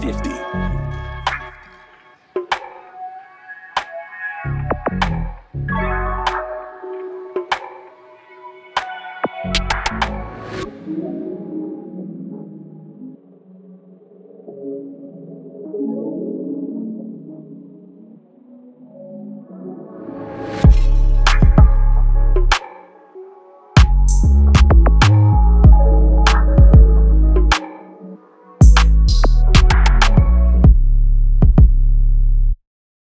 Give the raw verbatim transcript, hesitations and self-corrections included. fifty.